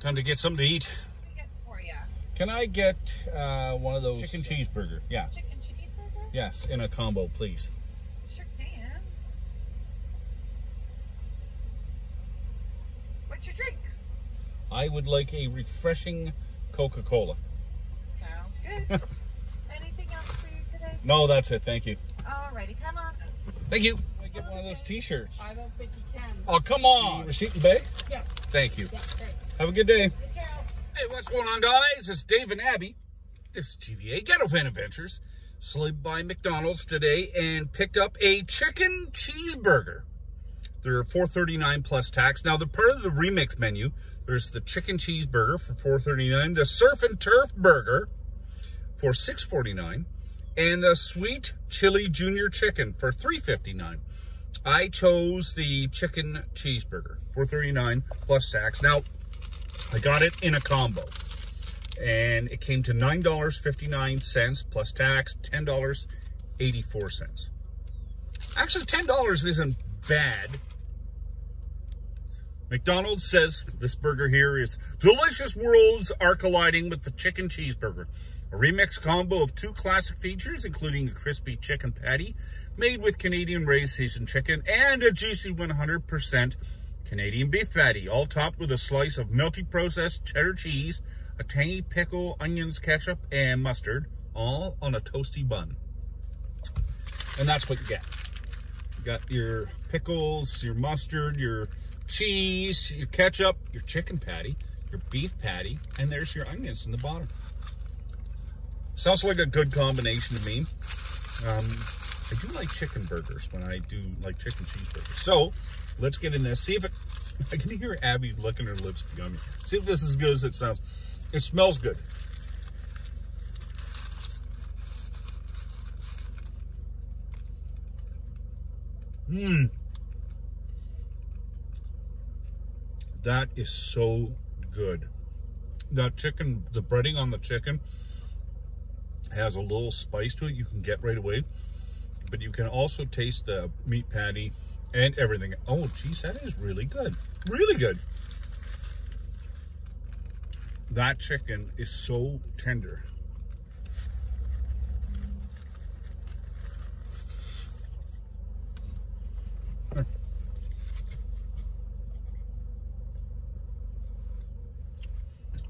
Time to get something to eat. Can I get one of those? Chicken cheeseburger. Yeah. Chicken cheeseburger? Yes, in a combo, please. Sure can. What's your drink? I would like a refreshing Coca-Cola. Sounds good. Anything else for you today? No, that's it. Thank you. Alrighty, come on. Thank you. Can I get one of those t-shirts? I don't think you can. Oh, come on. Receipt and bag? Yes. Thank you. Yes, thanks. Have a good day. Good job. Hey, what's going on, guys? It's Dave and Abby. This is GVA Ghetto Fan Adventures. Slid by McDonald's today and picked up a chicken cheeseburger. They're $4.39 plus tax. Now, they're part of the remix menu. There's the chicken cheeseburger for $4.39, the surf and turf burger for $6.49, and the sweet chili junior chicken for $3.59. I chose the chicken cheeseburger, $4.39 plus tax. Now, I got it in a combo, and it came to $9.59 plus tax, $10.84. Actually, $10 isn't bad. McDonald's says this burger here is delicious. Worlds are colliding with the chicken cheeseburger. A remix combo of two classic features, including a crispy chicken patty made with Canadian raised seasoned chicken and a juicy 100% Canadian beef patty, all topped with a slice of melty processed cheddar cheese, a tangy pickle, onions, ketchup, and mustard, all on a toasty bun. And that's what you get. You got your pickles, your mustard, your cheese, your ketchup, your chicken patty, your beef patty, and there's your onions in the bottom. Sounds like a good combination to me. I do like chicken burgers when I do like chicken cheeseburgers. So let's get in there. See if it, I can hear Abby licking her lips behind me. See if this is as good as it sounds. It smells good. Mmm. That is so good. The chicken, the breading on the chicken has a little spice to it you can get right away, but you can also taste the meat patty and everything. Oh, geez, that is really good. Really good. That chicken is so tender.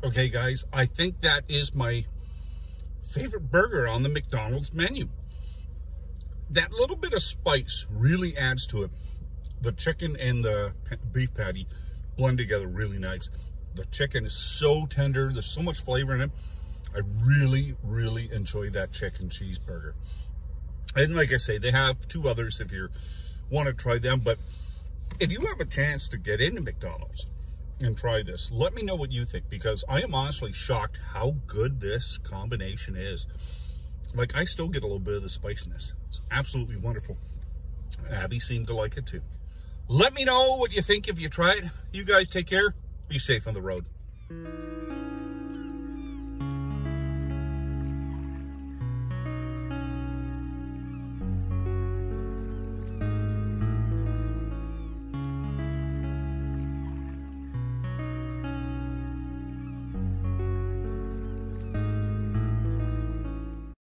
Okay, guys, I think that is my favorite burger on the McDonald's menu. That little bit of spice really adds to it. The chicken and the beef patty blend together really nice. The chicken is so tender. There's so much flavor in it. I really, really enjoy that chicken cheeseburger. And like I say, they have two others if you want to try them. But if you have a chance to get into McDonald's and try this, let me know what you think, because I am honestly shocked how good this combination is. Like, I still get a little bit of the spiciness. It's absolutely wonderful. Abby seemed to like it too. Let me know what you think if you try it. You guys take care. Be safe on the road.